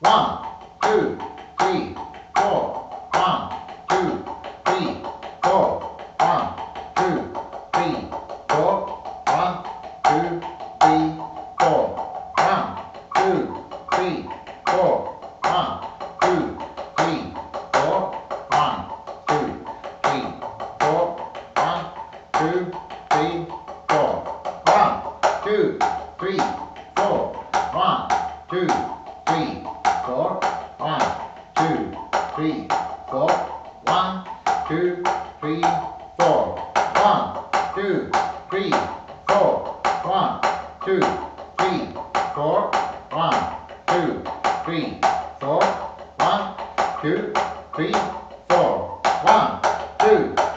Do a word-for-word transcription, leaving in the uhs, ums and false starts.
One, two, three, four. One, two, three, four. One, two, three, four. One, two, three, four. One, two, three, four. One, two, three, four. One, two, three, four. One, two, three, four. One, two, three, four. One, two, three, four. One, two, three, four. One, two, three, four. One, two, three, four. One, two, three, four. One, two, three, four. One, two, three, four. One, two.